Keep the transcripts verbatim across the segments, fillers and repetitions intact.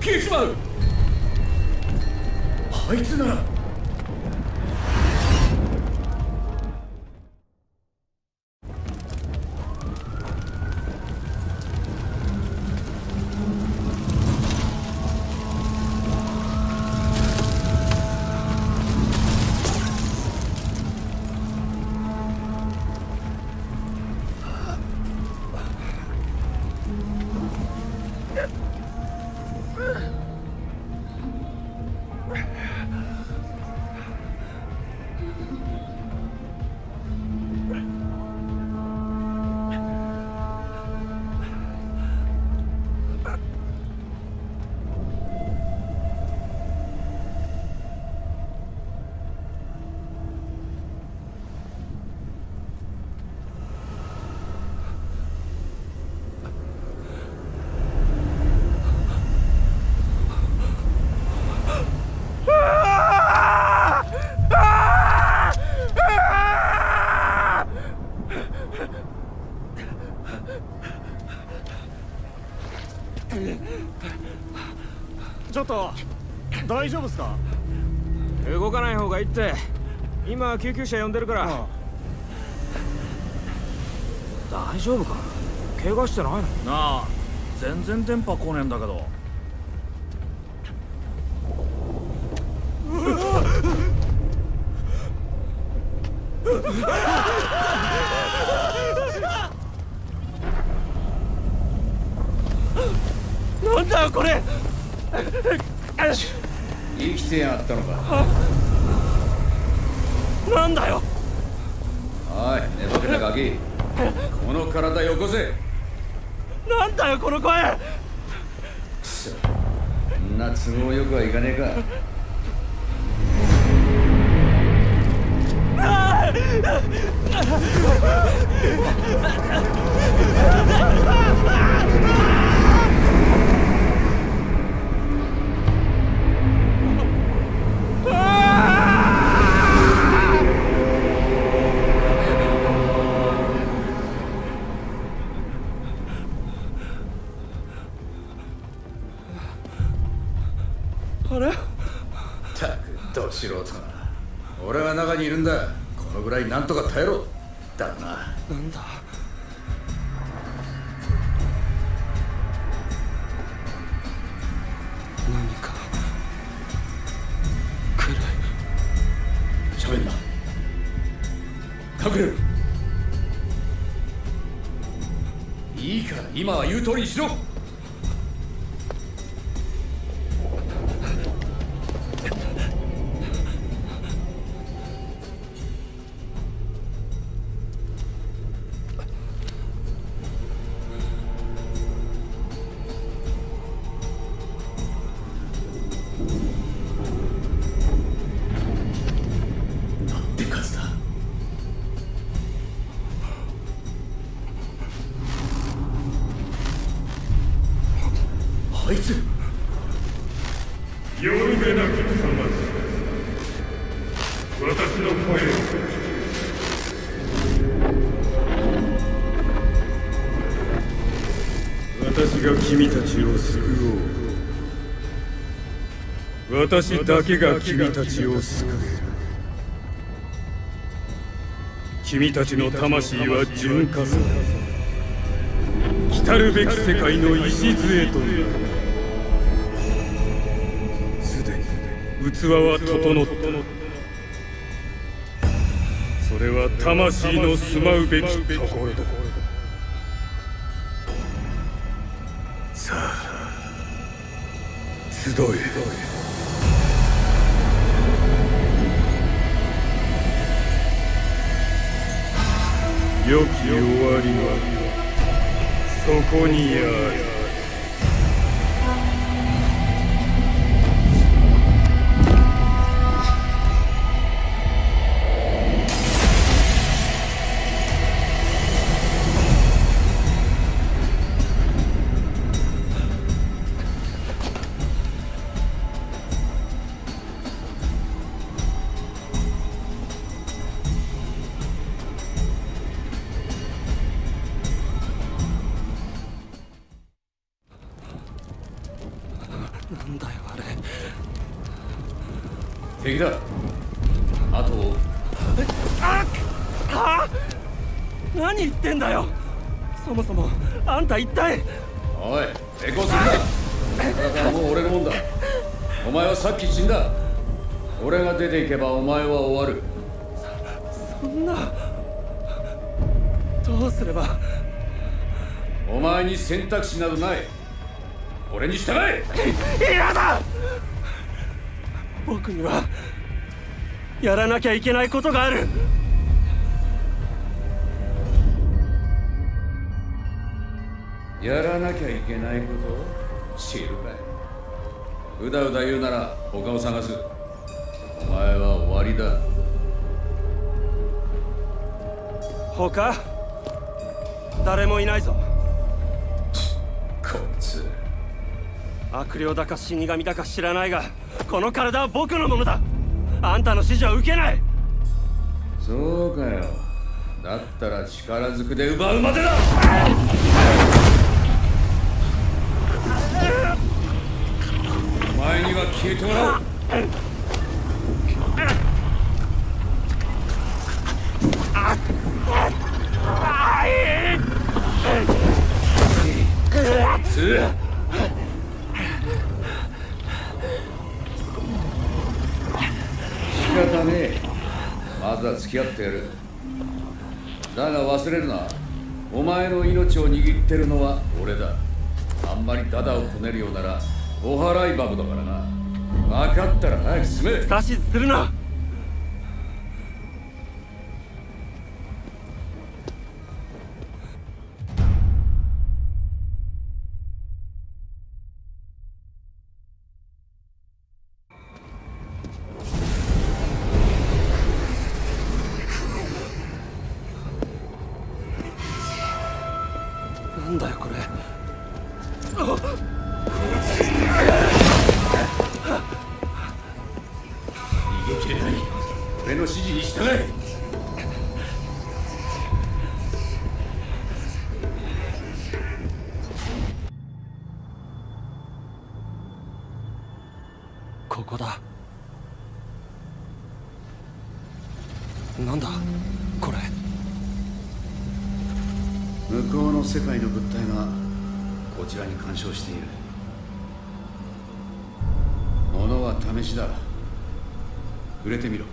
消えちまう。あいつなら。ちょっと大丈夫ですか？動かない方がいいって、今救急車呼んでるから。ああ大丈夫か？怪我してないの？なあ、全然電波来ねえんだけど。なんだこれ。生きてやったのか。なんだよ。おい、寝ぼけたガキ、この体よこせ。なんだよこの声。くそ、こんな都合よくはいかねえか。素人だな。俺は中にいるんだ。このぐらいなんとか耐えろ。だろうな。なんだ。何か暗い。喋んな。隠れる。いいから今は言う通りにしろ。あいつよるべなきさまです。私の声を私が君たちを救おう。私だけが君たちを救える。君たちの魂は純化する。来たるべき世界の礎となる。器は整った。それは魂の住まうべきところだ。さあ集え。良き終わりはそこにある。なんだよあれ。敵だ。あとあっか何言ってんだよ。そもそもあんた一体。おい抵抗するな。だからもう俺のもんだ。お前はさっき死んだ。俺が出ていけばお前は終わる。そ, そんなどうすれば。お前に選択肢などない。俺に従え。嫌だ。僕にはやらなきゃいけないことがある。やらなきゃいけないこと知るかい。うだうだ言うなら他を探す。お前は終わりだ。他誰もいないぞ。こいつ悪霊だか死神だか知らないが、この体は僕のものだ。あんたの指示は受けない。そうかよ。だったら力ずくで奪うまでだ。お前には消えてもらう。つ仕方ねえ。まずは付き合ってやる。だが忘れるな、お前の命を握ってるのは俺だ。あんまりダダをこねるようならお払い箱だからな。分かったら早く進め。指図するな。なんだよこれ。逃げ切れない。俺の指示に従え。ここだ。なんだこれ。向こうの世界の物体がこちらに干渉している。ものは試しだ。触れてみろ。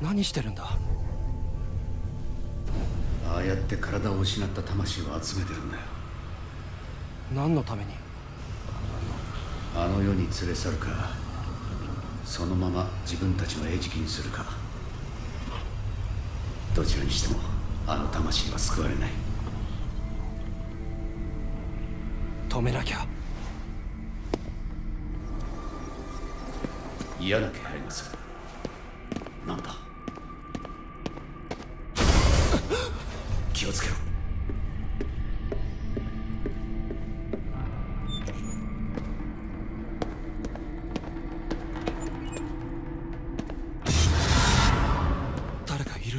何してるんだ。ああやって体を失った魂を集めてるんだよ。何のために。あの世に連れ去るか、そのまま自分たちの餌食にするか、どちらにしてもあの魂は救われない。止めなきゃ。嫌な気配がする。なんだ。気をつけろ。誰かいる。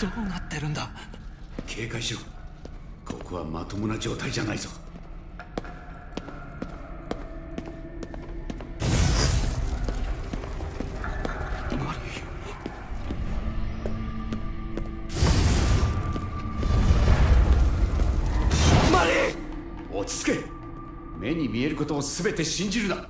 どうなってるんだ。警戒しろ。ここはまともな状態じゃないぞ。落ち着け。目に見えることを全て信じるな。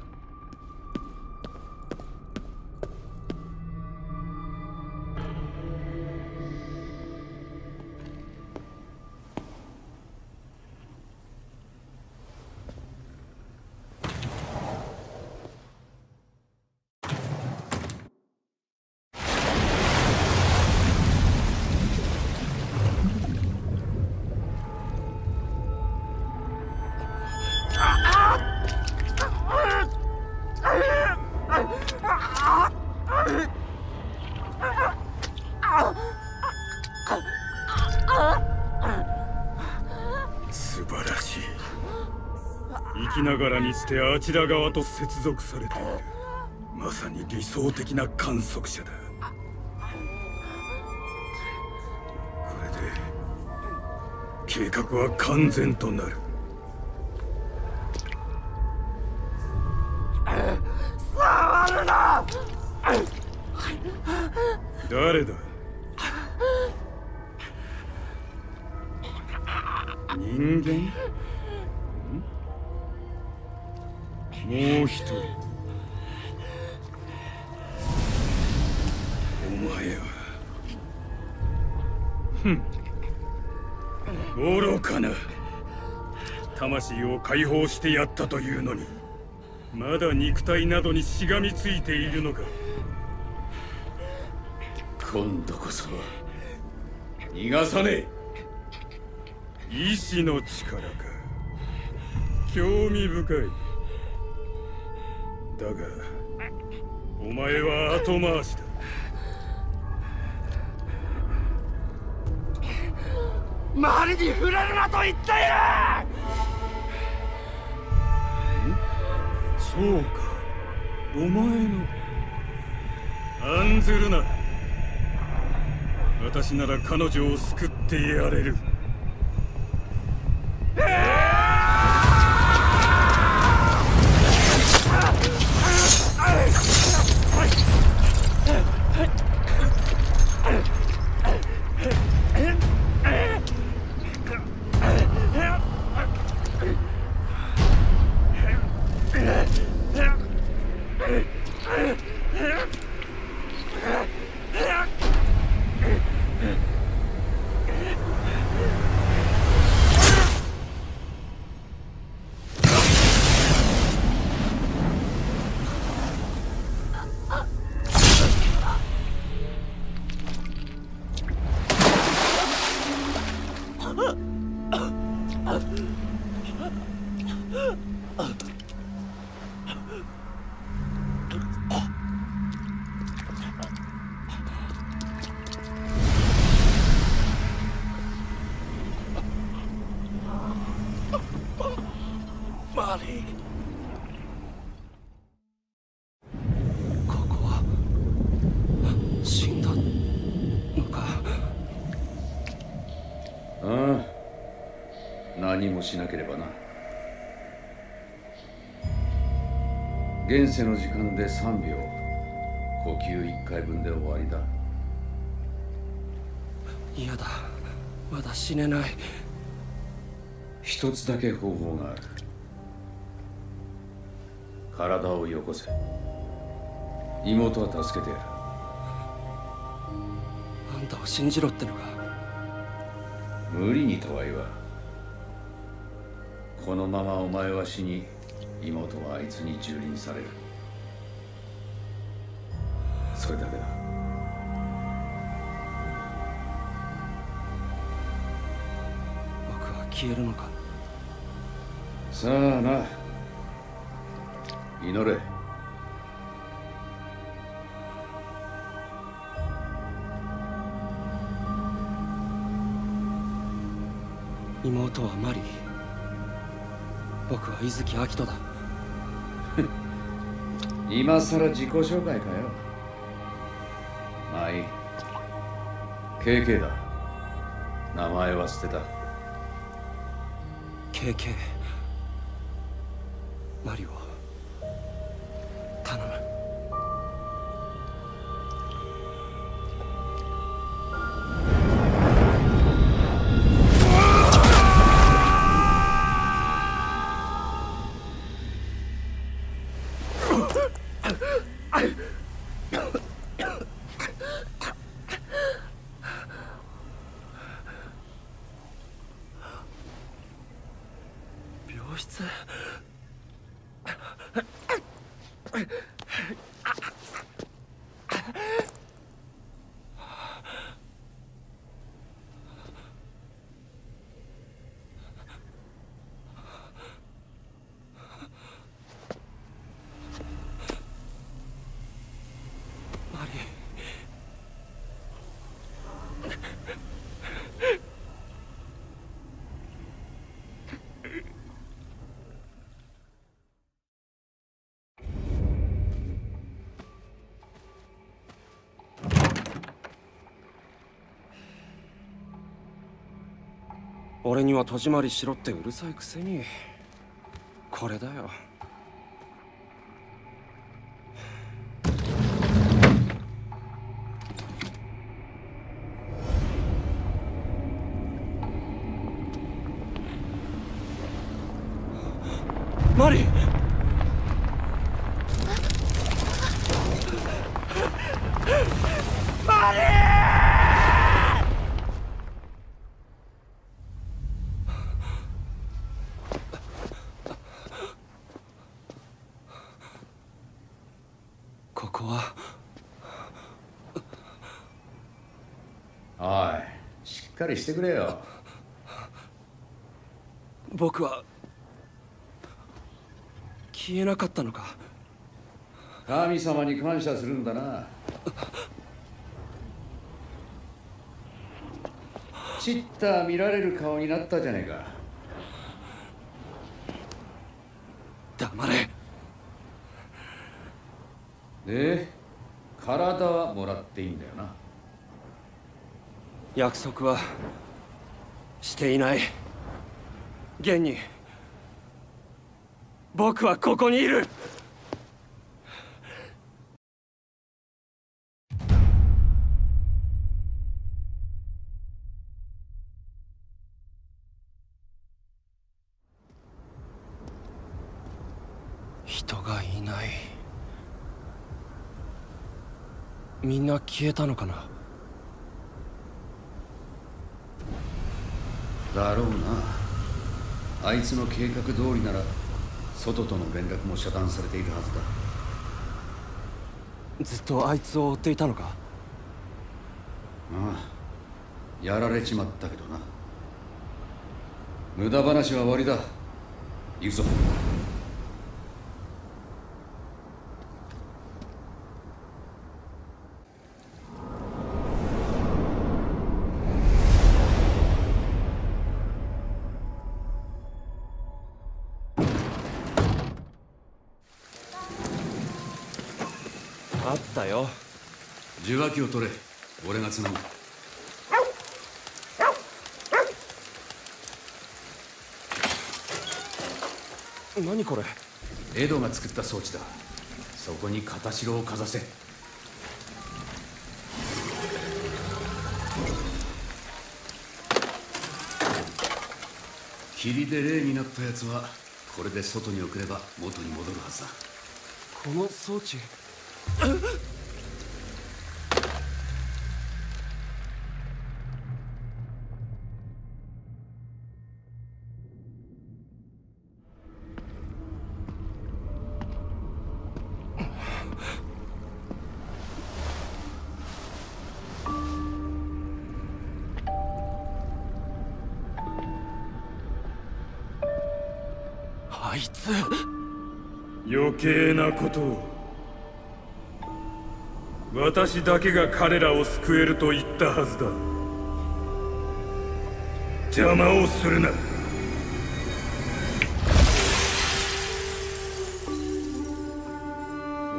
ながらにしてあちら側と接続されている。まさに理想的な観測者だ。これで計画は完全となる。触るな！誰だ？人間？もう一人。お前はふん愚かな。魂を解放してやったというのにまだ肉体などにしがみついているのか。今度こそは逃がさねえ。意志の力か。興味深い。だがお前は後回しだ。周りに触れるなと言っている。そうか、お前の。案ずるな。私なら彼女を救ってやれる。しなければな。現世の時間でさんびょう、呼吸いっかいぶんで終わりだ。嫌だ、まだ死ねない。一つだけ方法がある。体をよこせ。妹は助けてやる。あんたを信じろってのか。無理にとは言わん。このままお前は死に、妹はあいつに蹂躙される。それだけだ。僕は消えるのか。さあな、祈れ。妹はマリー、僕は伊豆明人だ。今さら自己紹介かよ。まあいい。ケーケー だ。名前は捨てた。ケーケー、マリを頼む。俺には戸締まりしろってうるさいくせに。これだよ。マリー、ここは。おい、しっかりしてくれよ。僕は消えなかったのか。神様に感謝するんだな。ちった見られる顔になったじゃねえか。黙れ。で、体はもらっていいんだよな。約束はしていない。現に僕はここにいる。人がいない。みんな消えたのかな。だろうな。あいつの計画通りなら外との連絡も遮断されているはずだ。ずっとあいつを追っていたのか。ああ、やられちまったけどな。無駄話は終わりだ。行くぞ。あったよ。受話器を取れ。俺がつなぐ。何これ。エドが作った装置だ。そこに片白をかざせ。霧で霊になったやつはこれで外に送れば元に戻るはずだ。この装置、あいつ余計なことを。私だけが彼らを救えると言ったはずだ。邪魔をするな。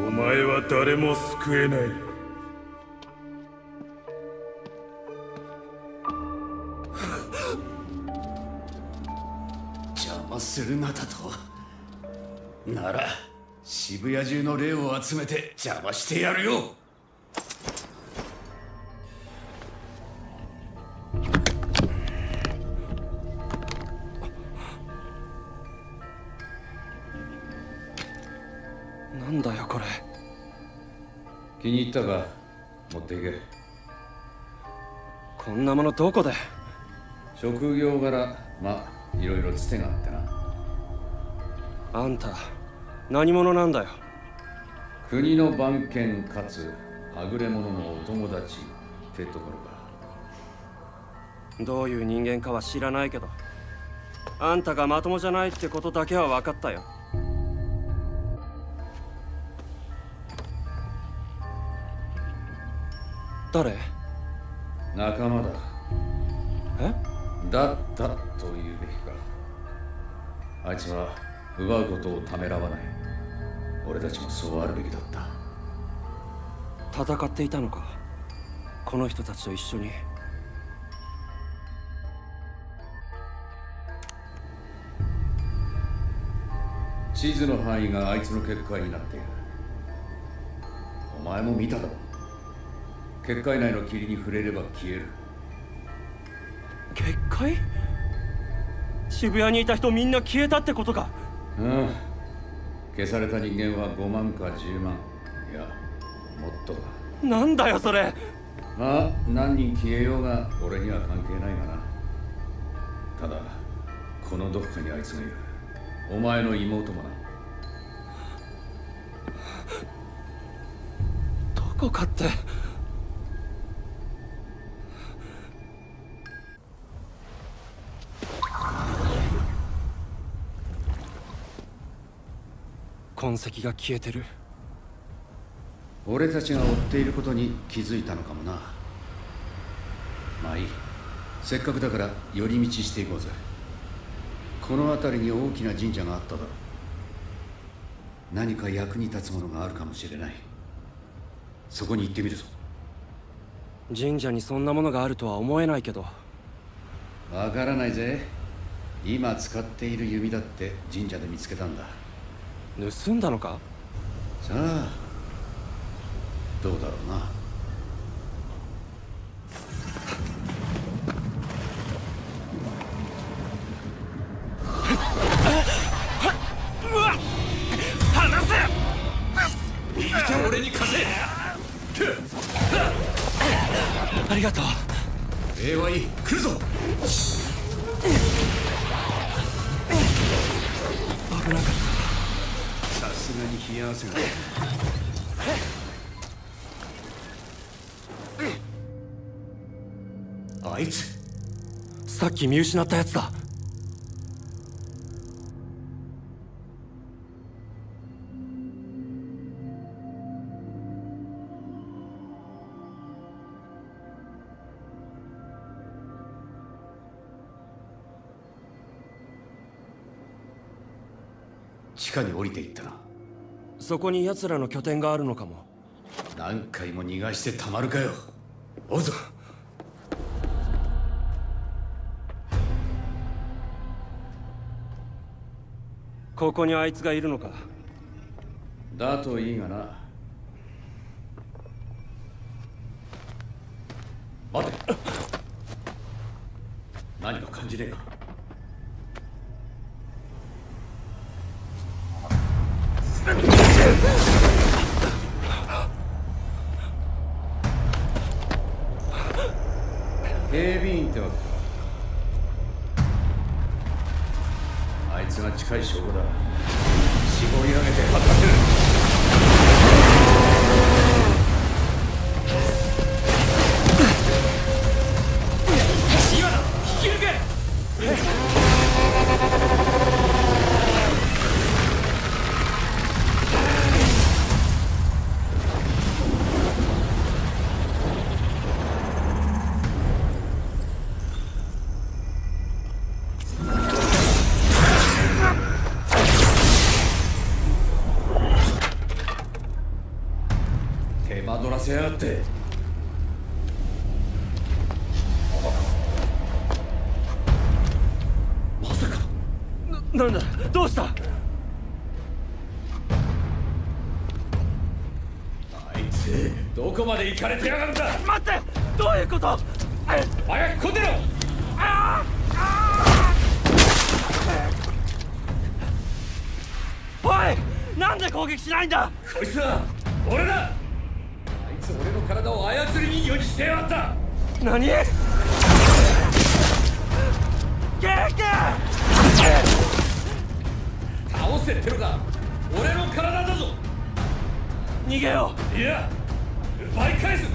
お前は誰も救えない。邪魔するなだと。なら渋谷中の霊を集めて邪魔してやるよ。なんだよこれ。気に入ったか。持っていけ。こんなものどこで。職業柄まあいろいろつてがあってな。あんた何者なんだよ。国の番犬かつはぐれ者のお友達ってところか。どういう人間かは知らないけど、あんたがまともじゃないってことだけは分かったよ。誰？仲間だ。え？だったと言うべきか。あいつは奪うことをためらわない。俺たちもそうあるべきだった。戦っていたのか、この人たちと一緒に。地図の範囲があいつの結界になっている。お前も見ただろ。結界内の霧に触れれば消える。結界？渋谷にいた人みんな消えたってことか。うん。消された人間はごまんかじゅうまん。いや、もっとだ。なんだよそれ。まあ、何人消えようが俺には関係ないがな。ただ、このどこかにあいつがいる。お前の妹もな。どこかって。痕跡が消えてる。俺たちが追っていることに気づいたのかもな。まあいい。せっかくだから寄り道していこうぜ。この辺りに大きな神社があっただろう。何か役に立つものがあるかもしれない。そこに行ってみるぞ。神社にそんなものがあるとは思えないけど。わからないぜ。今使っている弓だって神社で見つけたんだ。盗んだのか？さあ、どうだろうな。右手を俺に貸せ。ありがとう。礼はいい。来るぞ。危なかった。さすがに冷や汗が。あいつ、さっき見失ったやつだ。地下に降りていったな。そこに奴らの拠点があるのかも。何回も逃がしてたまるかよ。おうぞ。ここにあいつがいるのか。だといいがな。待て。何か感じねえか。警備員ってわけか。あいつが近い証拠だ。絞り上げて叩ける。今だ、引き抜け。せやがって。まさか。な、なんだ、どうした。あいつ、どこまで行かれてやがるんだ。待って、どういうこと。早くこてろ。ああおい、なんで攻撃しないんだ。こいつは俺だ。俺の体を操り人形にしてやがった。何 ケーケー 倒せってのか。俺の体だぞ。逃げよう。いや、奪い返す。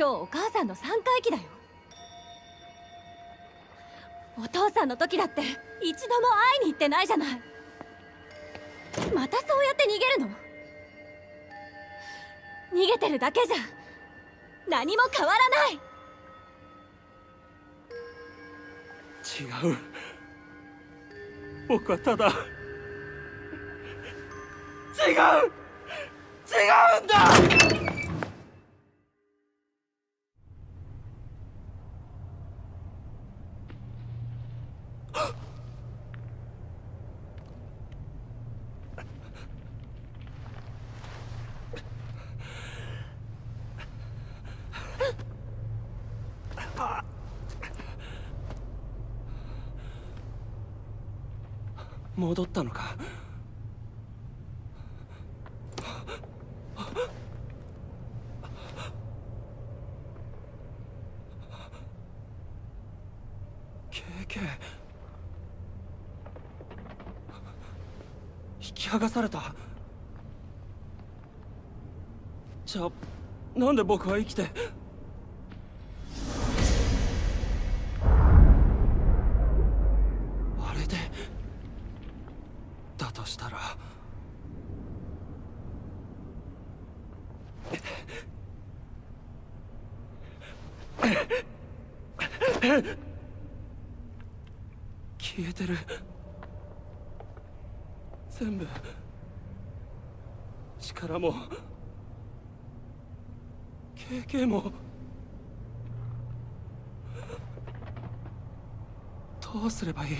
今日お母さんの三回忌だよ。お父さんの時だって一度も会いに行ってないじゃない。またそうやって逃げるの？逃げてるだけじゃ何も変わらない。違う、僕はただ違う違うんだ。戻ったのか。ケーケー、引き剥がされた。じゃあなんで僕は生きて。消えてる。全部、力もケーケーもどうすればいい。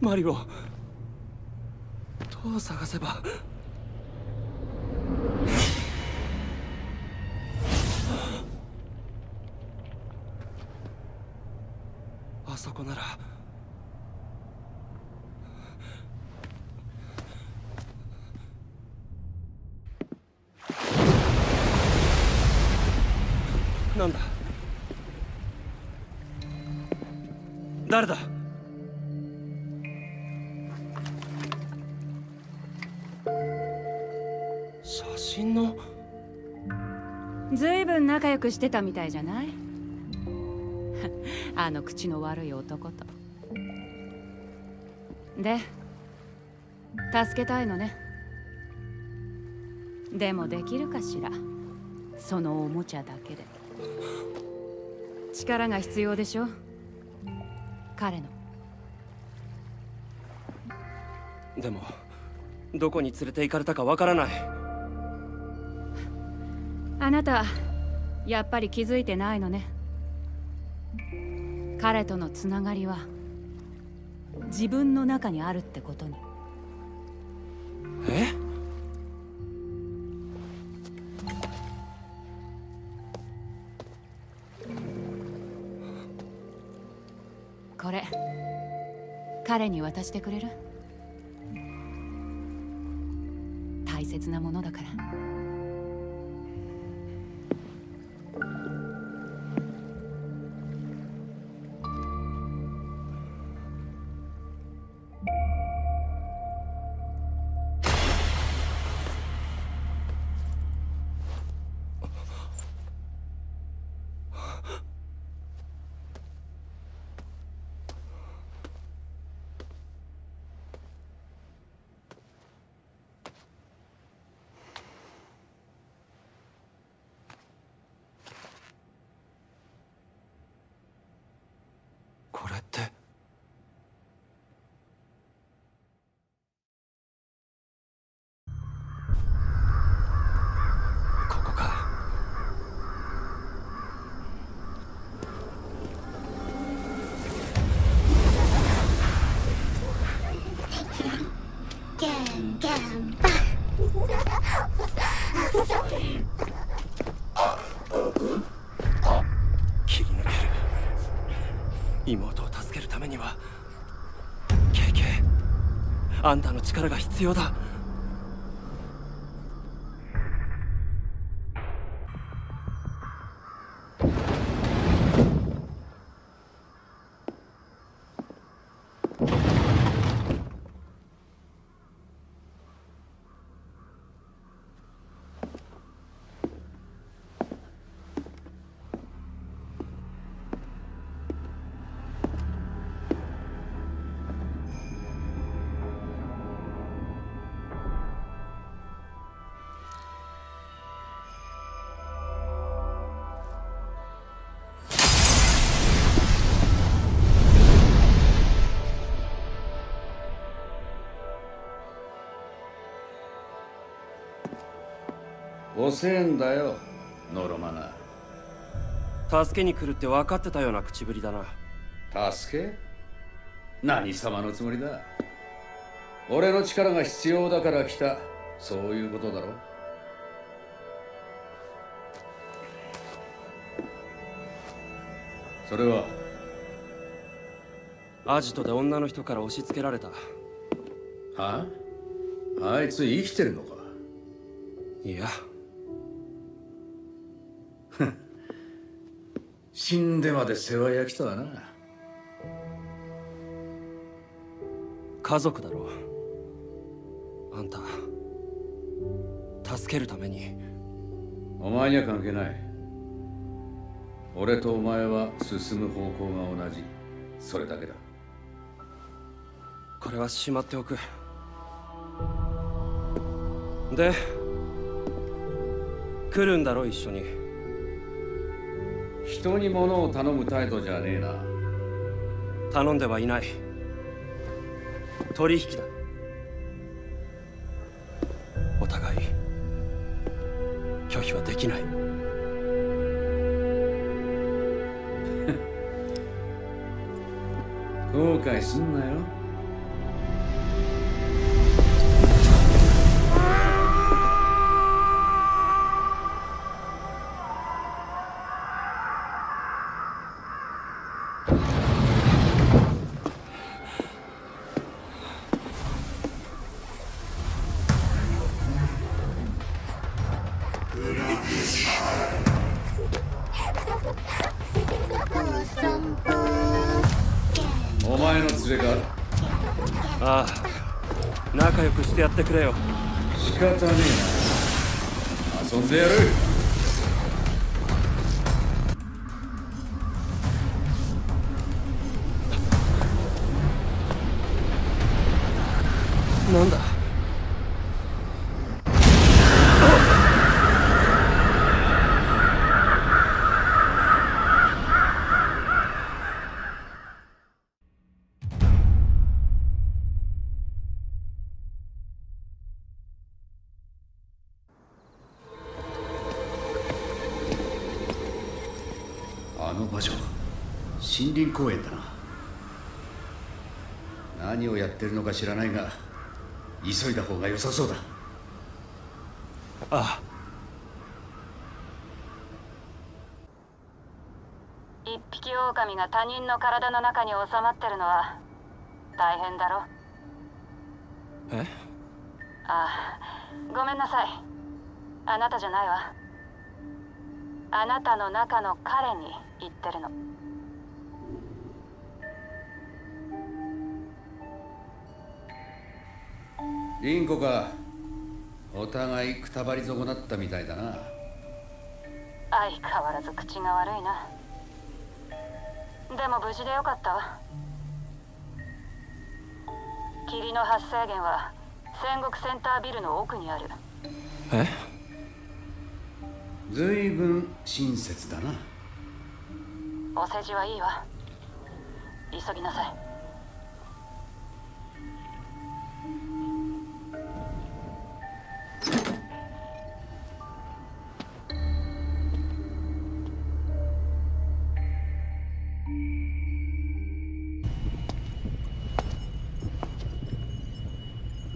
マリオ、どう探せば。あそこなら。なんだ、誰だ。写真の。ずいぶん仲良くしてたみたいじゃない？あの口の悪い男と。で、助けたいのね。でもできるかしら、そのおもちゃだけで。力が必要でしょ、彼の。でもどこに連れて行かれたかわからない。あなたやっぱり気づいてないのね。彼とのつながりは自分の中にあるってことに。え？これ彼に渡してくれる？大切なものだから。これって。ここか。ケンケンパン。妹を助けるためには ケーケー、 あんたの力が必要だ。ごせんえんだよ、ノロマナ。助けに来るって分かってたような口ぶりだな。助け？何様のつもりだ。俺の力が必要だから来た、そういうことだろ。それはアジトで女の人から押し付けられた。はあ？あいつ生きてるのか？いや死んでまで世話焼きとはな。家族だろあんた。助けるために。お前には関係ない。俺とお前は進む方向が同じ、それだけだ。これはしまっておく。で来るんだろ一緒に。人に物を頼む態度じゃねえな。頼んではいない、取引だ。お互い拒否はできない後悔すんなよ。お前の連れか？ああ、仲良くしてやってくれよ。仕方ねえな、遊んでやる。なんだあの場所、森林公園だな。何をやってるのか知らないが、急いだ方が良さそうだ。ああ。一匹狼が他人の体の中に収まってるのは大変だろ。え？ああ、ごめんなさい。あなたじゃないわ。あなたの中の彼に言ってるの。リンコか。お互いくたばり損なったみたいだな。相変わらず口が悪いな。でも無事でよかったわ。霧の発生源は戦国センタービルの奥にある。え？ずいぶん親切だな。お世辞はいいわ。急ぎなさい。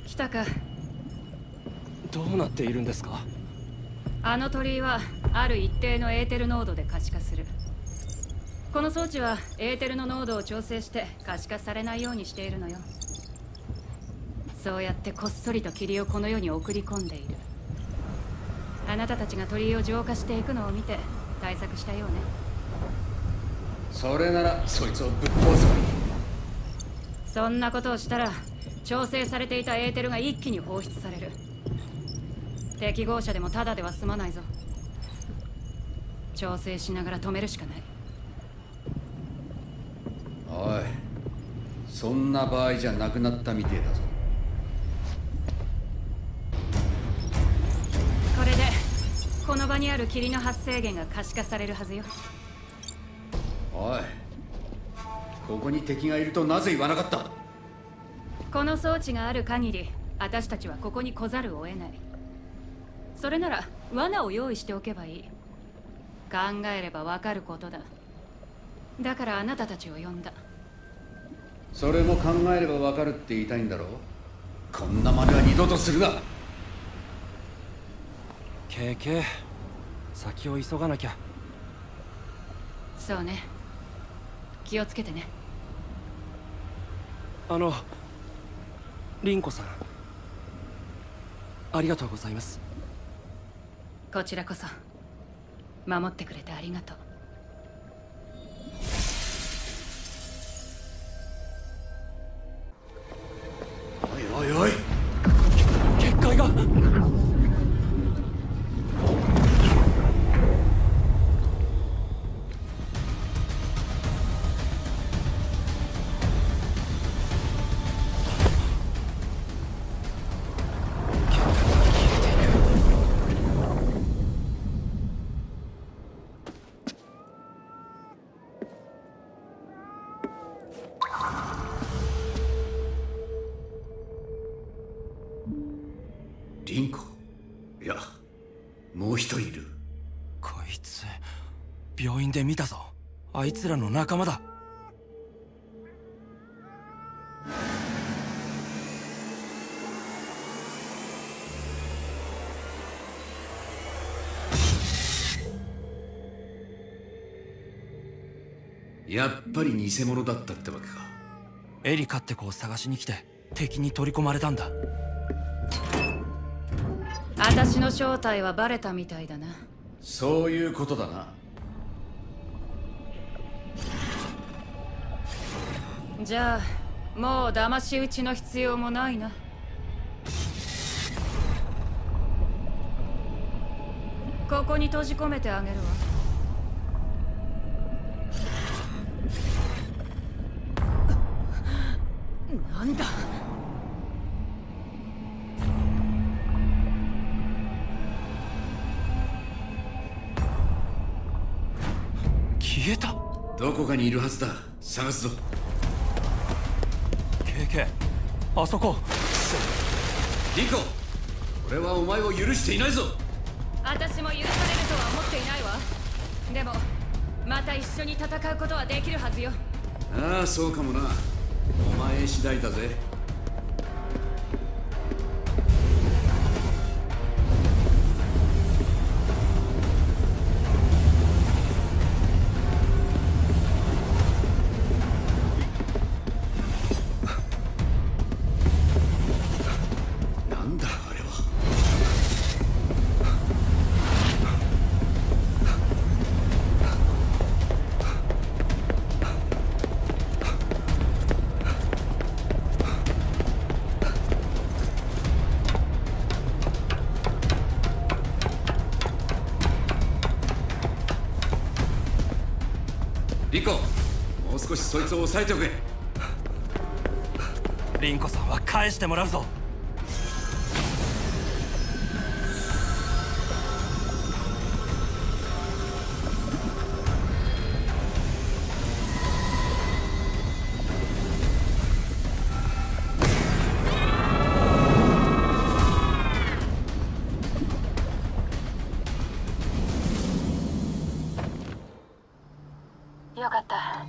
来たか。どうなっているんですか？あの鳥居はある一定のエーテル濃度で可視化する。この装置はエーテルの濃度を調整して可視化されないようにしているのよ。そうやってこっそりと霧をこの世に送り込んでいる。あなたたちが鳥居を浄化していくのを見て対策したようね。それならそいつをぶっ壊す。そんなことをしたら調整されていたエーテルが一気に放出される。適合者でもただでは済まないぞ。調整しながら止めるしかない。おい、そんな場合じゃなくなったみてえだぞ。これでこの場にある霧の発生源が可視化されるはずよ。おい、ここに敵がいるとなぜ言わなかった？この装置がある限り私たちはここに来ざるを得ない。それなら罠を用意しておけばいい。考えればわかることだ。だからあなたたちを呼んだ。それも考えればわかるって言いたいんだろう。こんな真似は二度とするな。 ケーケー、 先を急がなきゃ。そうね、気をつけてね。あの凛子さん、ありがとうございます。こちらこそ、守ってくれてありがとう。おいおい、結界が。リンコ、いや、もう一人いる。こいつ病院で見たぞ。あいつらの仲間だ。やっぱり偽物だったってわけか。エリカって子を探しに来て敵に取り込まれたんだ。私の正体はバレたみたいだな。そういうことだな。じゃあもう騙し討ちの必要もないな。ここに閉じ込めてあげるわ。なんだ、消えた。どこかにいるはずだ。探すぞ。 ケーケー、 あそこ。リコ、俺はお前を許していないぞ。私も許されるとは思っていないわ。でもまた一緒に戦うことはできるはずよ。ああ、そうかもな。お前次第だぜ。リコ、もう少しそいつを抑えておけ。リンコさんは返してもらうぞ。よかった、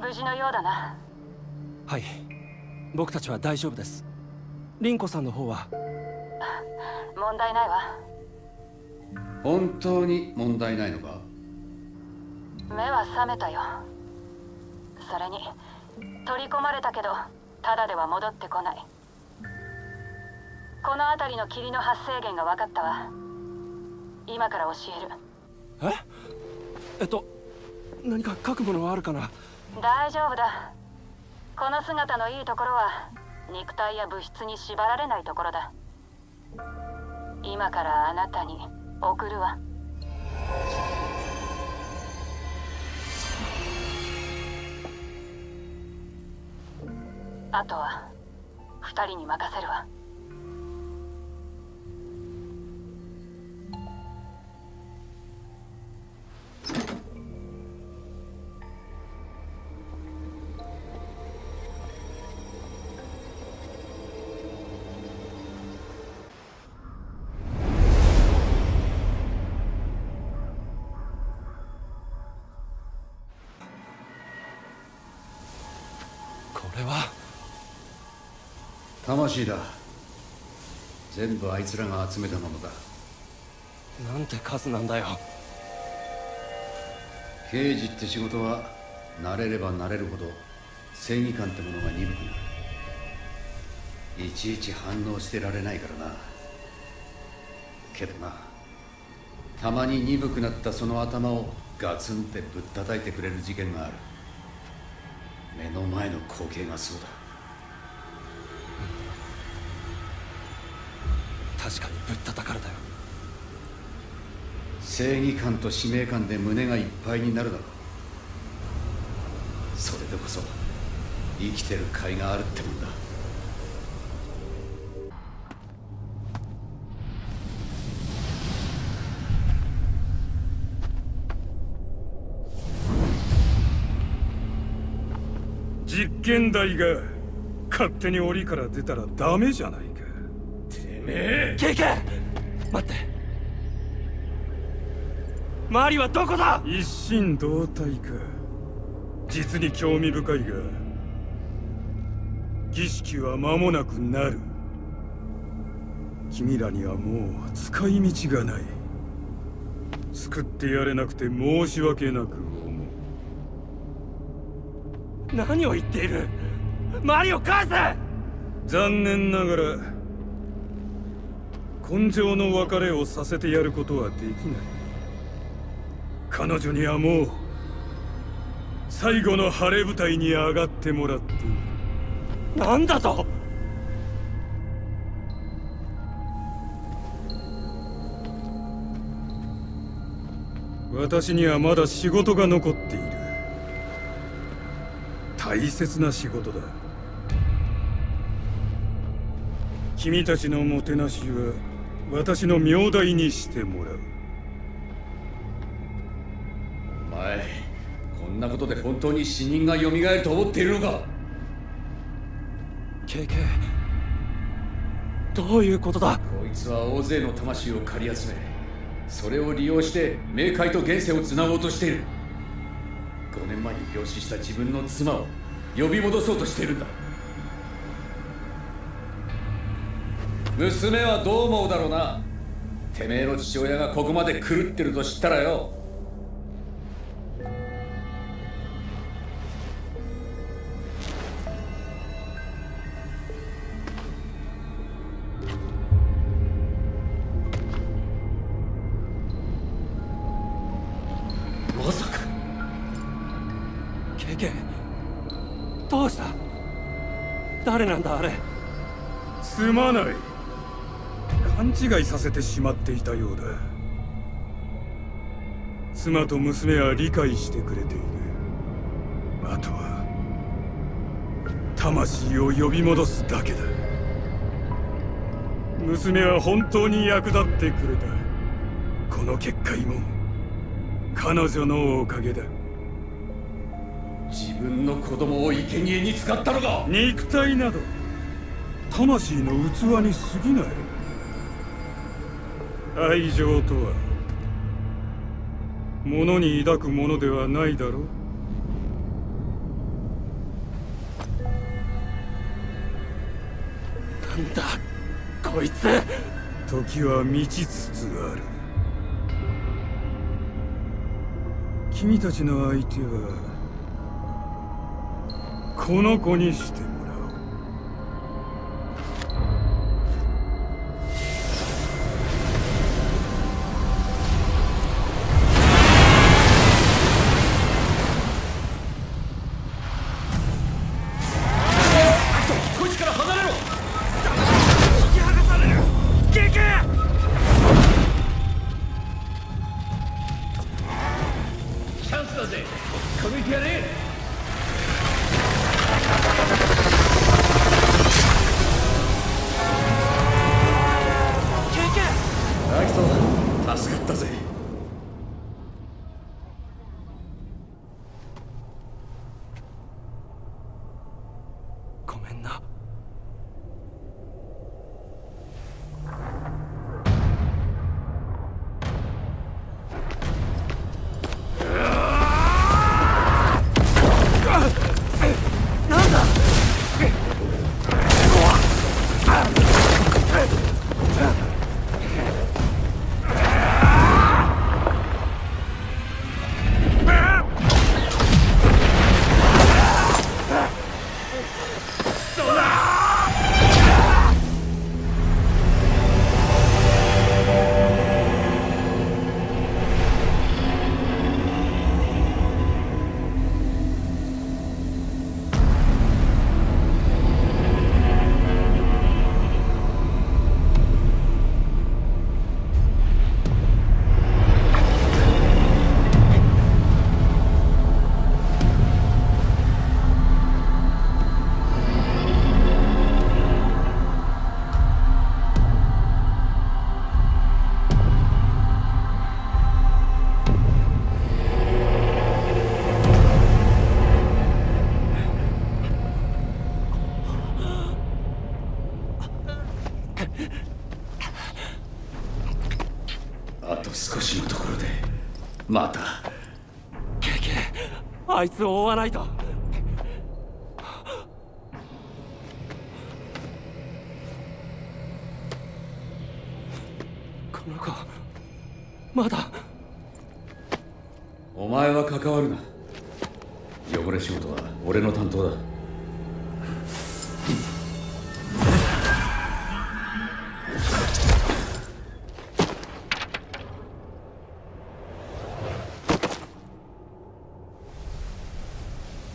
無事のようだな。はい、僕たちは大丈夫です。凛子さんの方は問題ないわ。本当に問題ないのか。目は覚めたよ。それに取り込まれたけどただでは戻ってこない。この辺りの霧の発生源が分かったわ。今から教える。ええっと何か書くものはあるかな。大丈夫だ。この姿のいいところは肉体や物質に縛られないところだ。今からあなたに送るわ。あとは二人に任せるわ。れは魂だ。全部あいつらが集めたものだ。なんて数なんだよ。刑事って仕事は慣れれば慣れるほど正義感ってものが鈍くなる。いちいち反応してられないからな。けどな、たまに鈍くなったその頭をガツンってぶったたいてくれる事件がある。目の前の光景がそうだ。確かにぶったたかれたよ。正義感と使命感で胸がいっぱいになるだろう。それでこそ生きてる甲斐があるってもんだ。実験台が勝手に檻から出たらダメじゃないか。てめえ ケーケー 待って、周りはどこだ。一心同体か。実に興味深いが、儀式は間もなくなる。君らにはもう使い道がない。救ってやれなくて申し訳なく思う。何を言っている。周りを返せ。残念ながら今生の別れをさせてやることはできない。彼女にはもう最後の晴れ舞台に上がってもらっている。なんだと。私にはまだ仕事が残っている。大切な仕事だ。君たちのもてなしは私の名代にしてもらう。お前、こんなことで本当に死人が蘇ると思っているのか。 ケーケー、 どういうことだ。こいつは大勢の魂を借り集め、それを利用して冥界と現世をつなごうとしている。ごねんまえに病死した自分の妻を呼び戻そうとしているんだ。娘はどう思うだろうな。てめえの父親がここまで狂ってると知ったらよ。どうした。誰なんだあれ。すまない、勘違いさせてしまっていたようだ。妻と娘は理解してくれている。あとは魂を呼び戻すだけだ。娘は本当に役立ってくれた。この結界も彼女のおかげだ。自分の子供を生贄に使ったのか。肉体など魂の器に過ぎない。愛情とは物に抱くものではないだろう。なんだこいつ。時は満ちつつある。君たちの相手はこの子にしてもらおう。あと、こいつから離れろ。引き離される。ケーケー！ チャンスだぜ。このやれ。助かったぜ。ごめんな。なんだ。また ケーケー あいつを追わないと。この子まだ。お前は関わるな。汚れ仕事は俺の担当だ。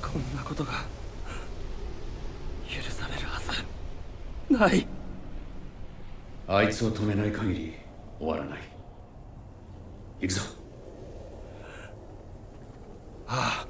こんなことが許されるはずない。あいつを止めない限り終わらない。行くぞ。あ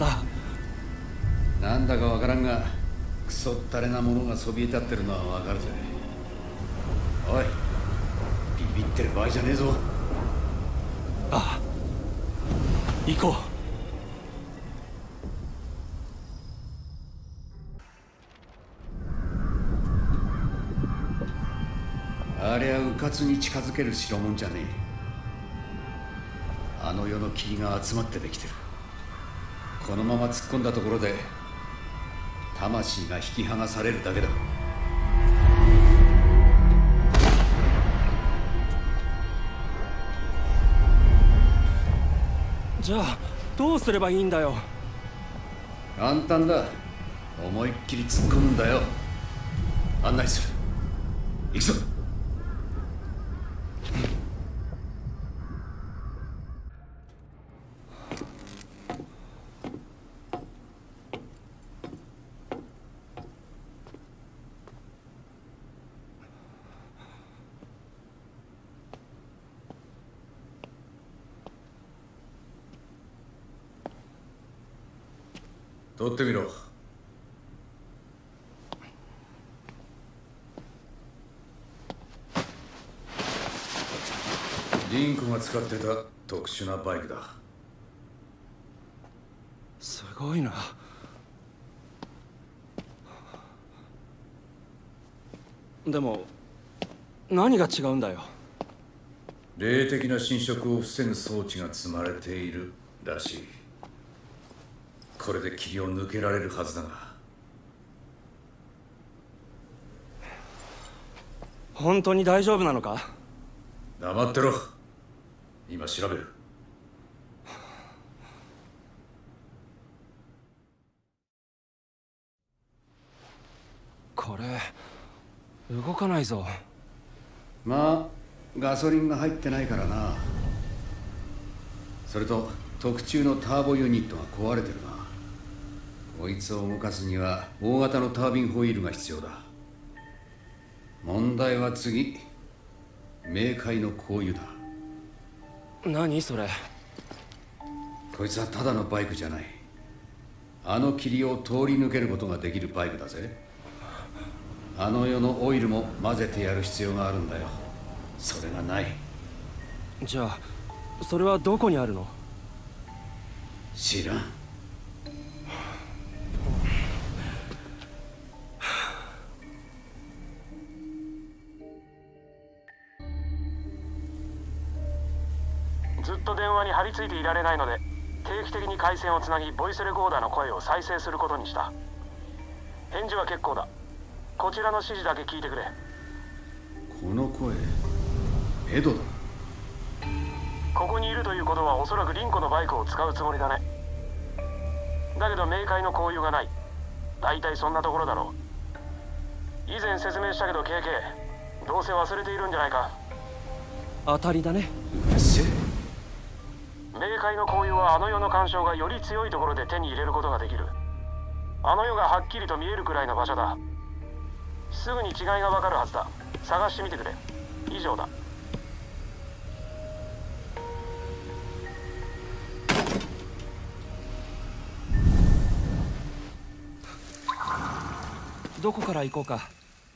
あ、なんだかわからんがクソったれなものがそびえ立ってるのはわかるぜ。おい、ビビってる場合じゃねえぞ。ああ、行こう。ありゃうかつに近づける代物じゃねえ。あの世の霧が集まってできてる。このまま突っ込んだところで魂が引き剥がされるだけだ。じゃあどうすればいいんだよ。簡単だ。思いっきり突っ込むんだよ。案内する。行くぞ。取ってみろ。リンクが使ってた特殊なバイクだ。すごいな。でも何が違うんだよ。霊的な侵食を防ぐ装置が積まれているらしい。これで霧を抜けられるはずだが。本当に大丈夫なのか？黙ってろ。今調べる。これ動かないぞ。まあガソリンが入ってないからな。それと特注のターボユニットが壊れてるな。こいつを動かすには大型のタービンホイールが必要だ。問題は次、冥界の香油だ。何それ？こいつはただのバイクじゃない。あの霧を通り抜けることができるバイクだぜ。あの世のオイルも混ぜてやる必要があるんだよ。それがない。じゃあそれはどこにあるの？知らん。ずっと電話に張り付いていられないので、定期的に回線をつなぎボイスレコーダーの声を再生することにした。返事は結構だ。こちらの指示だけ聞いてくれ。この声エドだ。ここにいるということはおそらくリンコのバイクを使うつもりだね。だけど冥界の交流がない。大体そんなところだろう。以前説明したけど ケーケー、 どうせ忘れているんじゃないか。当たりだね。冥界の紅葉はあの世の干渉がより強いところで手に入れることができる。あの世がはっきりと見えるくらいの場所だ。すぐに違いがわかるはずだ。探してみてくれ。以上だ。どこから行こうか。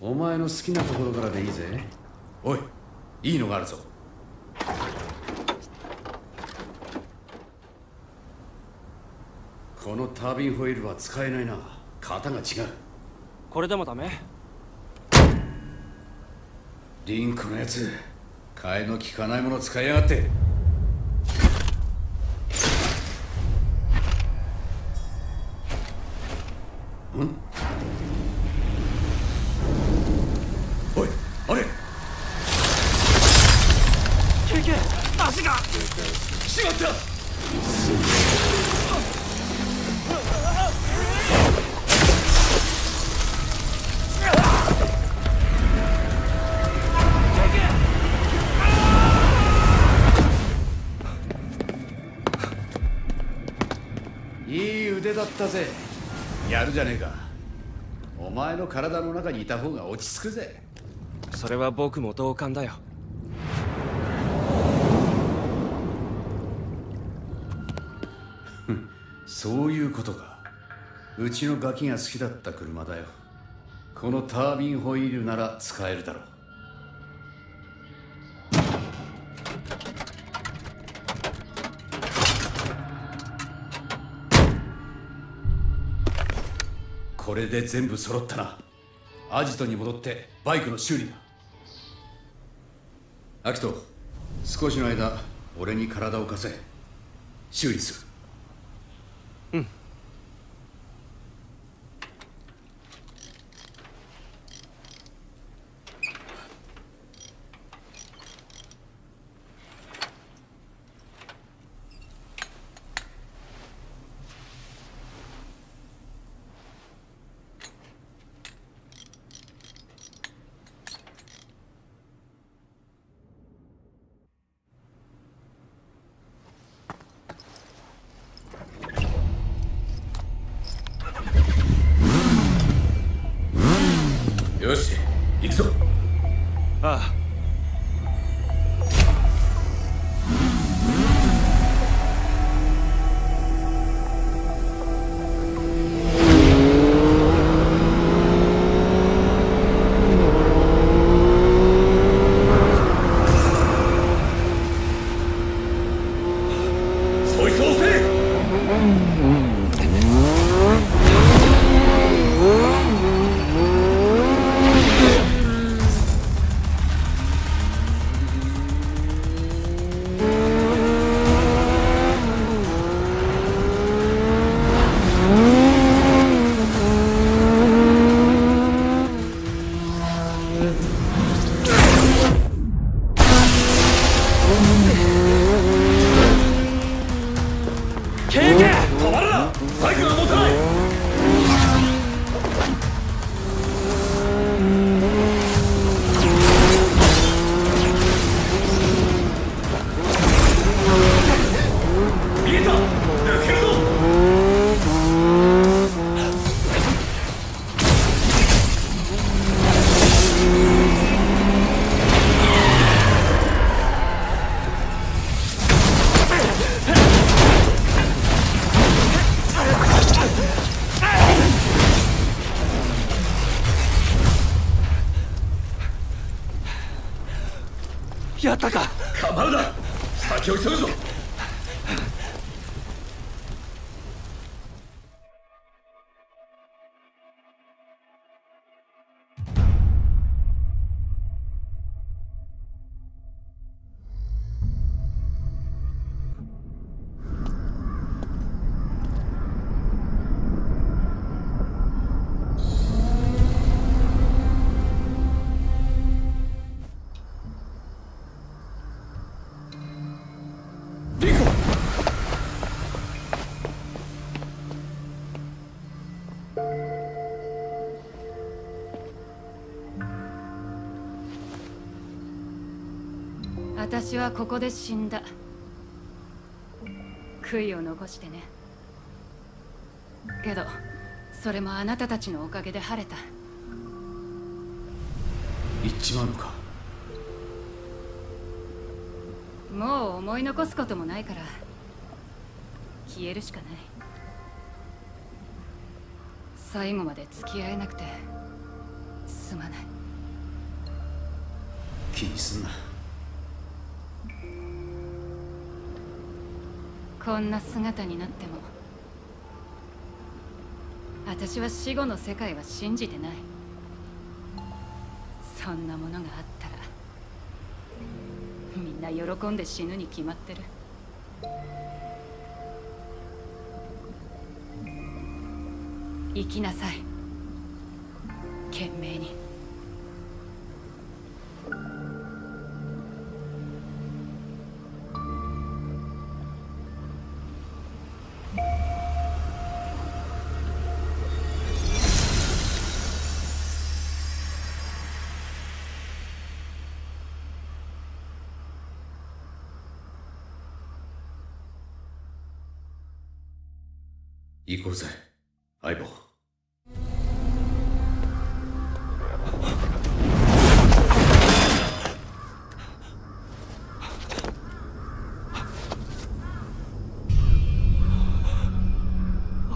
お前の好きなところからでいいぜ。おい、いいのがあるぞ。このタービンホイールは使えないな。型が違う。これでもダメ。リンクのやつ、替えの利かないもの使いやがって。ん？ぜやるじゃねえか。お前の体の中にいた方が落ち着くぜ。それは僕も同感だよ。そういうことか。うちのガキが好きだった車だよ。このタービンホイールなら使えるだろう。これで全部揃ったな。アジトに戻ってバイクの修理だ。アキト、少しの間俺に体を貸せ。修理する。うん。よし、行くぞ。ああ。やったか。構うな。先を急ぐぞ。私はここで死んだ。悔いを残してね。けどそれもあなたたちのおかげで晴れた。行っちまうのか。もう思い残すこともないから消えるしかない。最後まで付き合えなくてすまない。気にすんな。こんな姿になっても私は死後の世界は信じてない。そんなものがあったらみんな喜んで死ぬに決まってる。生きなさい、懸命に。行こうぜ、相棒。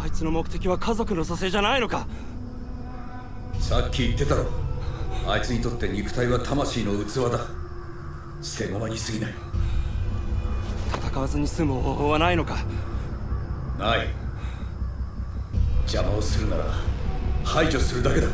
あいつの目的は家族の蘇生じゃないのか。さっき言ってたろ、あいつにとって肉体は魂の器だ。捨て駒に過ぎない。戦わずに済む方法はないのか。ない。邪魔をするなら排除するだけだ。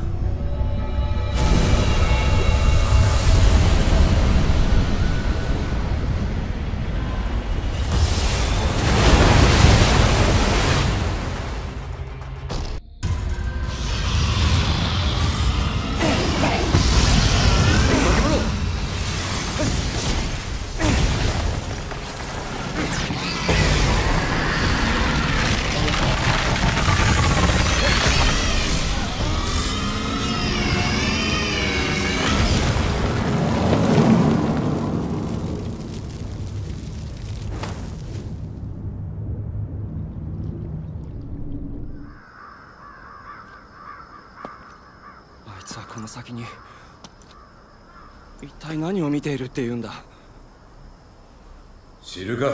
この先に一体何を見ているっていうんだ。知るか。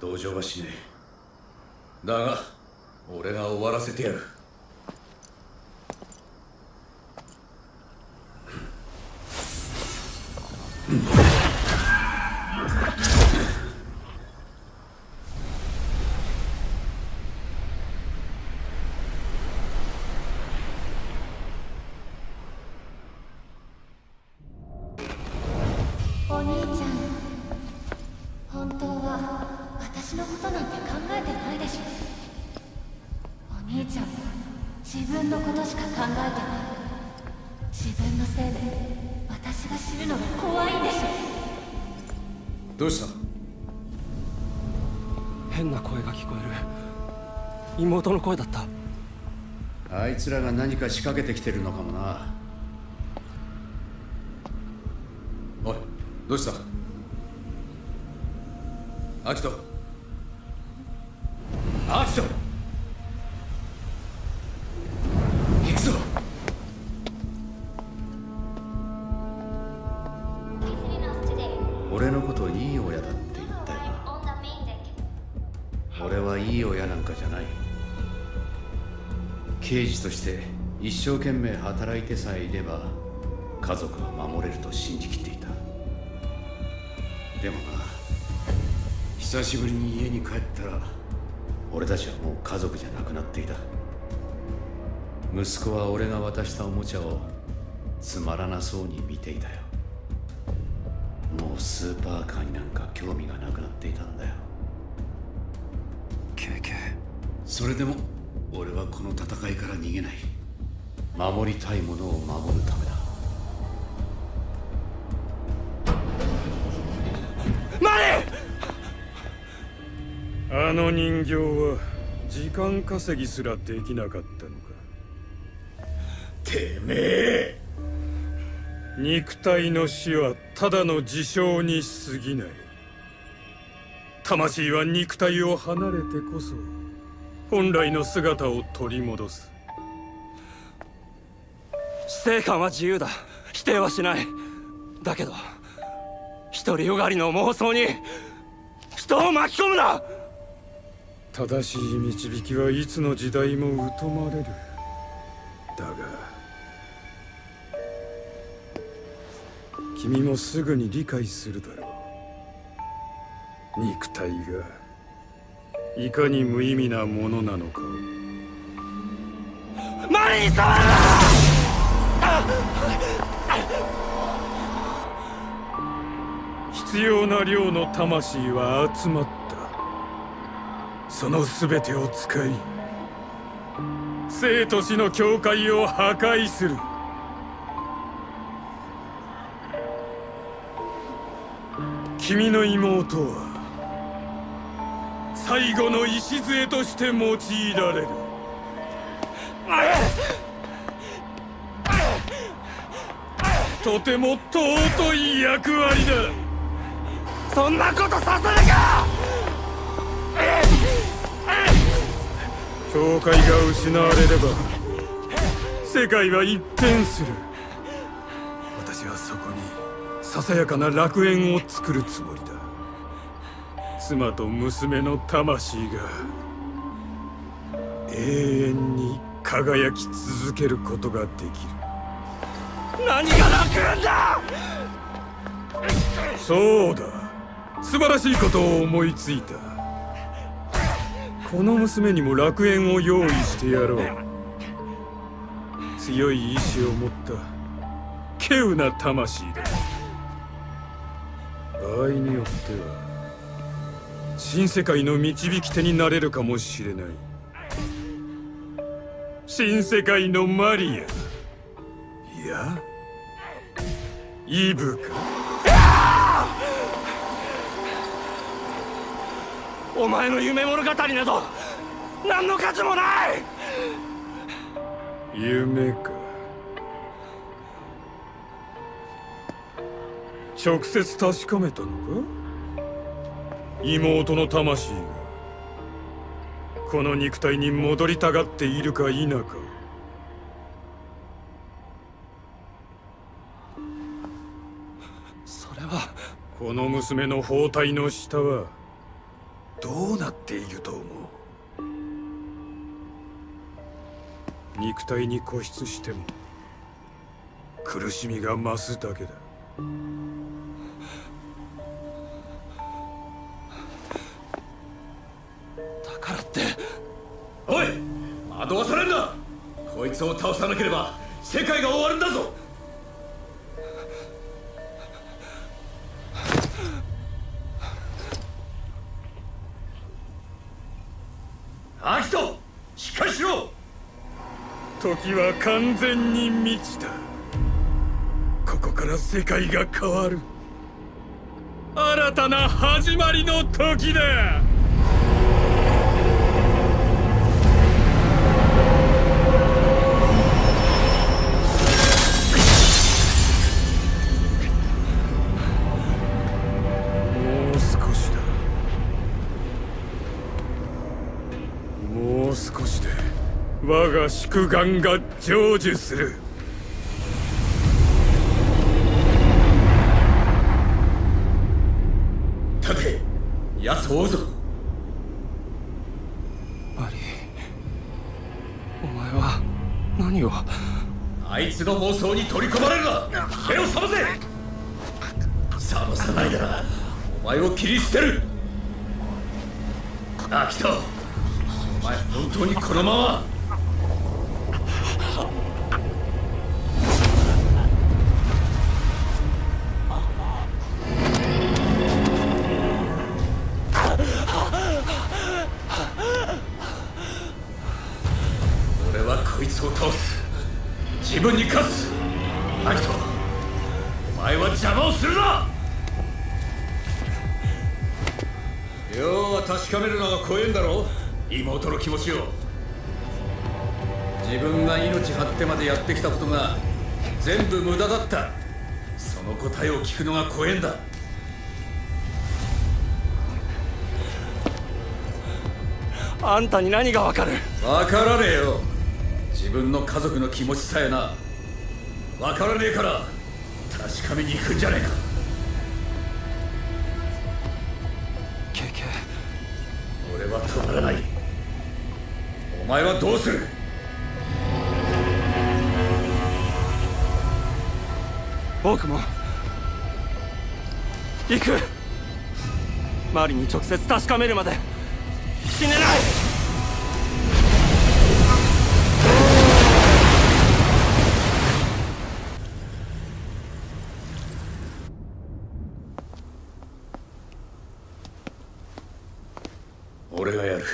同情はしねえ。だが俺が終わらせてやる。どうした？変な声が聞こえる。妹の声だった。あいつらが何か仕掛けてきてるのかもな。おい、どうした？アキト、アキト、行くぞ。俺のこといい親だって言ったよな。俺はいい親なんかじゃない。刑事として一生懸命働いてさえいれば家族は守れると信じきっていた。でもな、久しぶりに家に帰ったら俺たちはもう家族じゃなくなっていた。息子は俺が渡したおもちゃをつまらなそうに見ていたよ。もうスーパーカーになんか興味がなくなっていたんだよ。ケーケー。それでも俺はこの戦いから逃げない。守りたいものを守るためだ。マリー！あの人形は時間稼ぎすらできなかったのか。てめえ。肉体の死はただの事象に過ぎない。魂は肉体を離れてこそ本来の姿を取り戻す。死生観は自由だ。否定はしない。だけど独りよがりの妄想に人を巻き込むな。正しい導きはいつの時代も疎まれる。だが君もすぐに理解するだろう。肉体がいかに無意味なものなのかを。マリー様！必要な量の魂は集まった。その全てを使い生と死の境界を破壊する。君の妹は最後の礎として用いられる。とても尊い役割だ。そんなことさせるか！教会が失われれば世界は一変する。私はそこにささやかな楽園を作るつもりだ。妻と娘の魂が永遠に輝き続けることができる。何が楽園だ！そうだ、素晴らしいことを思いついた。この娘にも楽園を用意してやろう。強い意志を持った稀有な魂だ。場合によっては新世界の導き手になれるかもしれない。新世界のマリア、いやイブか。お前の夢物語など何の価値もない。夢か。直接確かめたのか、妹の魂がこの肉体に戻りたがっているか否か。それはこの娘の包帯の下はどうなっていると思う。肉体に固執しても苦しみが増すだけだ。だからっておい、惑わされるな。こいつを倒さなければ世界が終わるんだぞ。アキト、しっかりしろ。時は完全に満ちた。ここから世界が変わる。新たな始まりの時だ。我が祝願が成就する。立て、奴を追うぞ。マリー、お前は何を。あいつの妄想に取り込まれるな。目を覚ませ。覚まさないならお前を切り捨てる。アキト、お前本当にこのまま。自分に勝つ。アキト、お前は邪魔をするな。要は確かめるのが怖えんだろ、妹の気持ちを。自分が命張ってまでやってきたことが全部無駄だった。の答えを聞くのが怖えんだ。あんたに何がわかる？わからねえよ。自分の家族の気持ちさえな、わからねえから確かめに行くんじゃねえか。ケーケー、俺は止まらない。お前はどうする？僕も行く。マリに直接確かめるまで死ねない。俺がやる。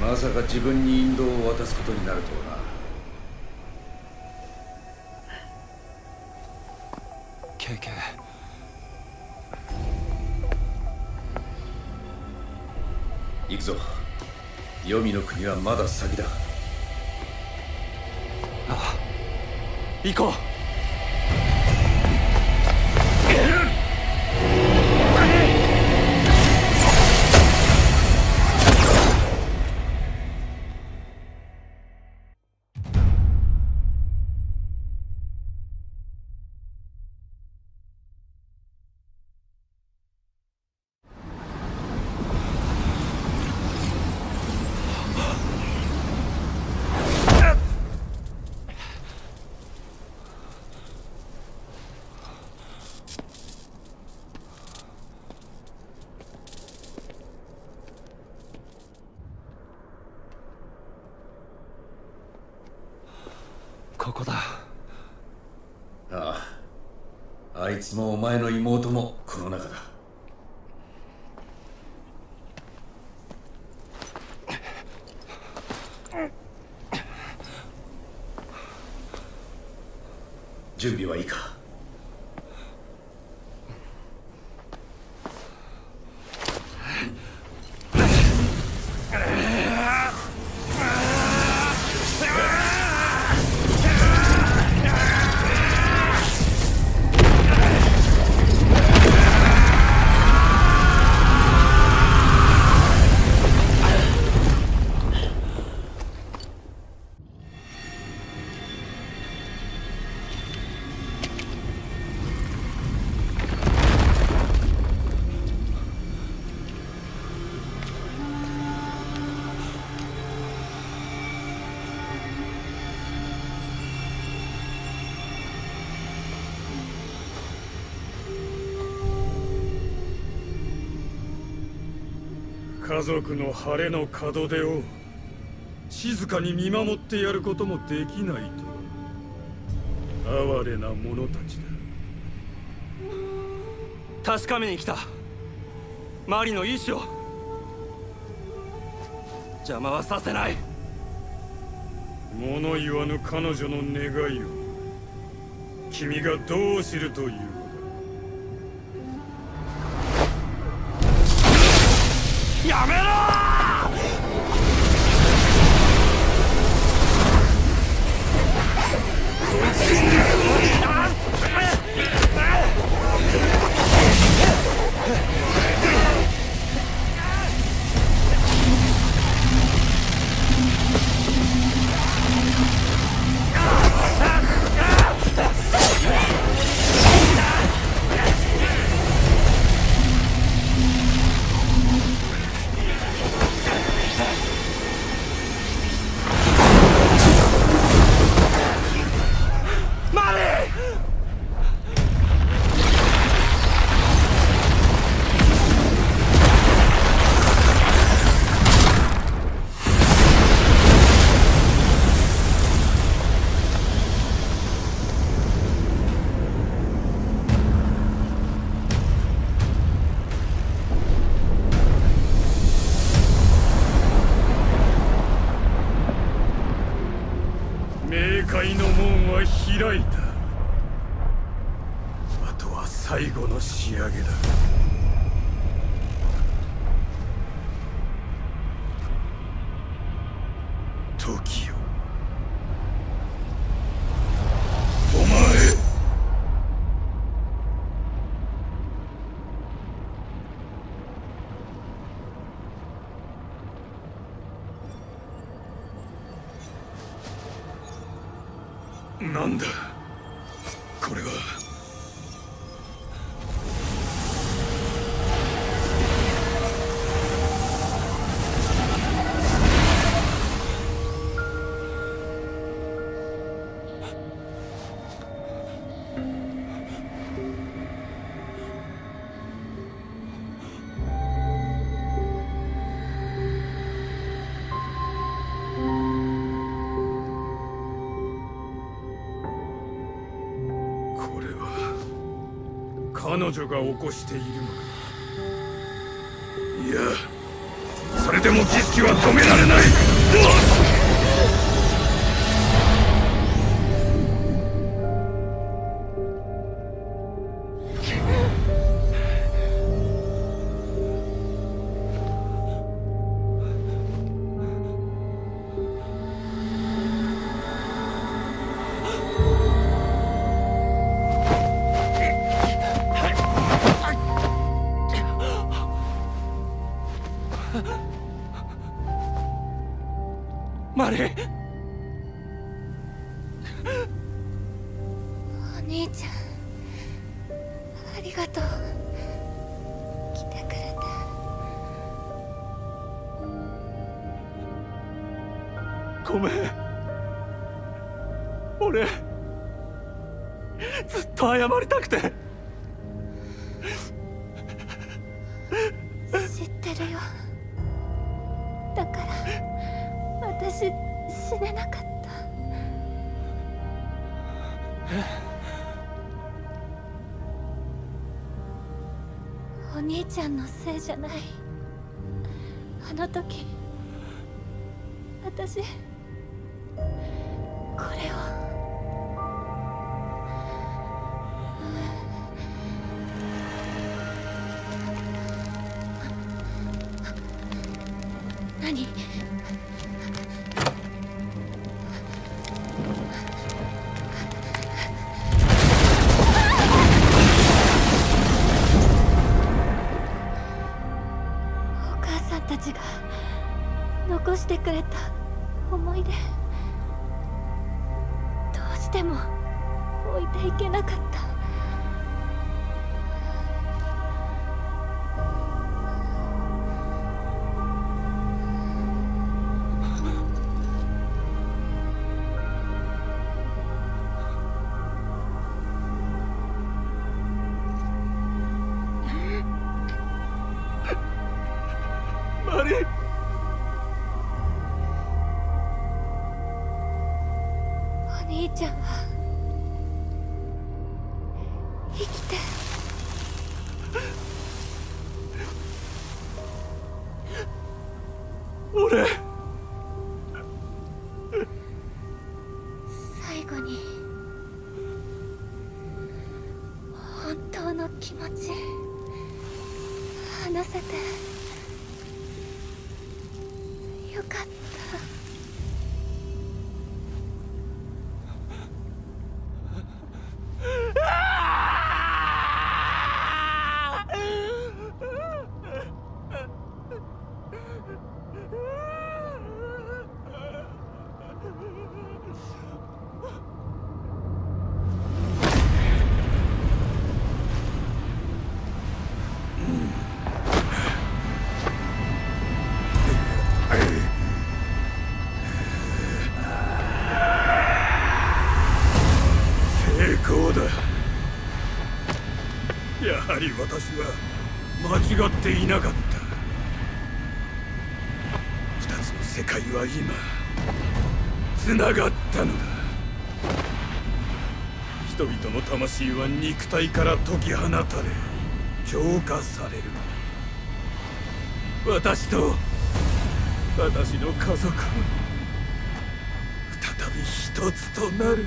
まさか自分に引導を渡すことになるとはな。ケーケー、行くぞ。黄泉の国はまだ先だ。ああ、行こう。ここだ。ああ、あいつもお前の妹もこの中だ。準備はいいか？家族の晴れの門出を静かに見守ってやることもできないと、哀れな者たちだ。確かめに来た。マリの意志を邪魔はさせない。物言わぬ彼女の願いを君がどう知るという？やめろー！冥界の門は開いた。あとは最後の仕上げだ。時よ、お前なんだこれは。彼女が起こしているのか。いや、それでも儀式は止められない。マリー、お兄ちゃん、ありがとう。来てくれて。ごめん、俺ずっと謝りたくて。知ってるよ。だから私、死ねなかった。お兄ちゃんのせいじゃない。あの時私これを。何？残してくれた思い出、どうしても置いていけなかった。マリー、お兄ちゃんは生きて。俺、最後に本当の気持ち話せてよかった。やはり私は間違っていなかった。ふたつの世界は今つながったのだ。人々の魂は肉体から解き放たれ浄化される。私と私の家族は再び一つとなる。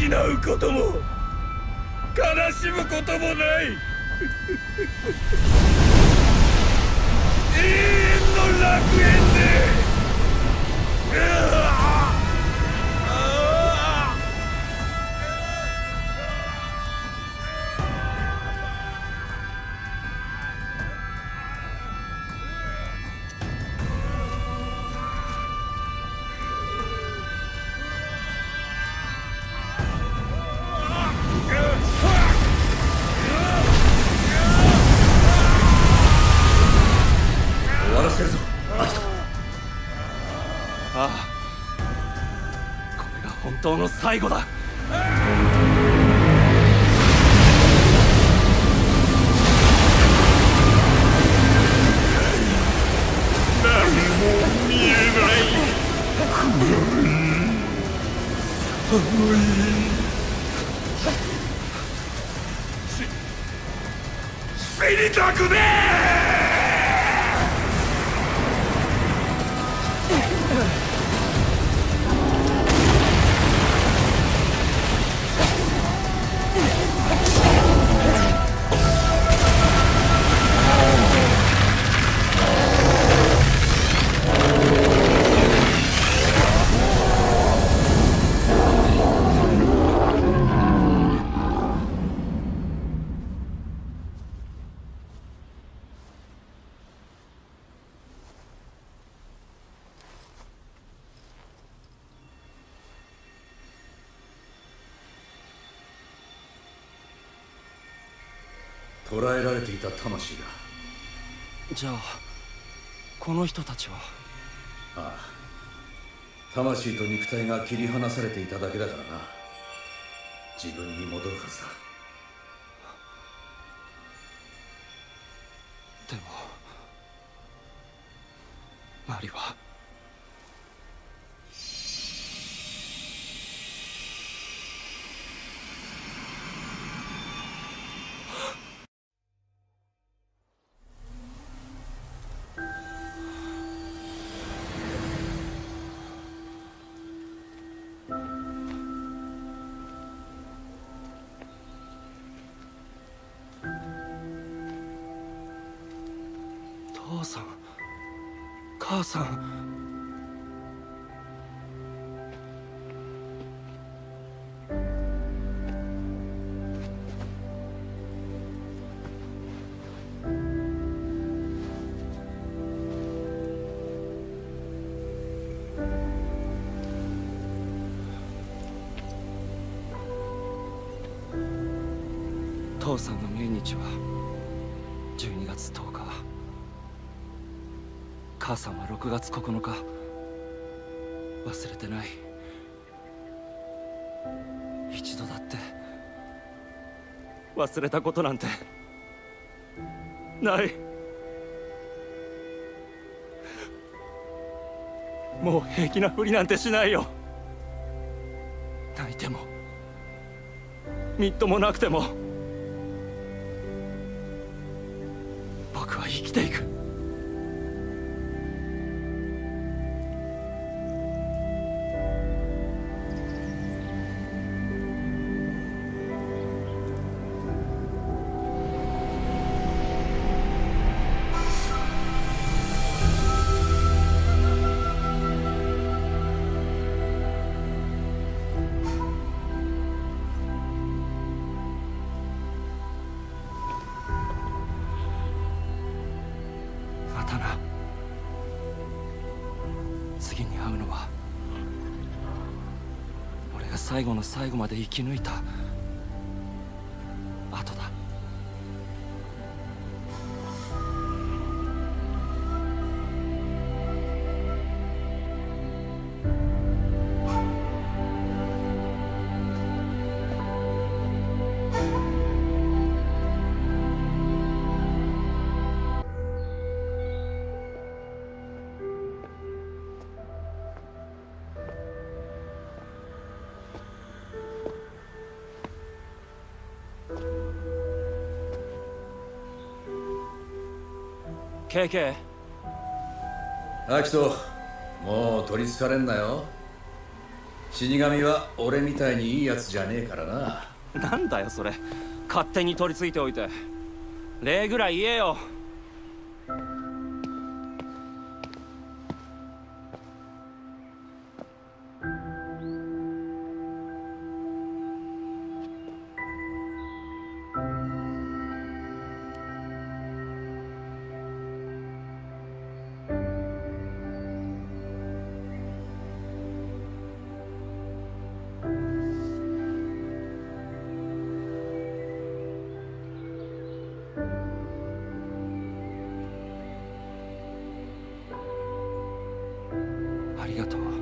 失うことも悲しむこともない。永遠の楽園で。本当の最後だ。何も見えない。暗い。寒い。死にたくねえ。捕らえられていた魂だ。じゃあこの人たちは。ああ、魂と肉体が切り離されていただけだからな。自分に戻るはずだ。でもマリは。父さん、母さん、父さんの命日はじゅうにがつとおか。母さんはろくがつここのか。忘れてない。一度だって忘れたことなんてない。もう平気なふりなんてしないよ。泣いてもみっともなくても僕は生きていく。次に会うのは俺が最後の最後まで生き抜いた後だ。ケーケー、アキト、もう取りつかれんなよ。死神は俺みたいにいいやつじゃねえからな。なんだよそれ、勝手に取りついておいて。礼ぐらい言えよ。ありがとう。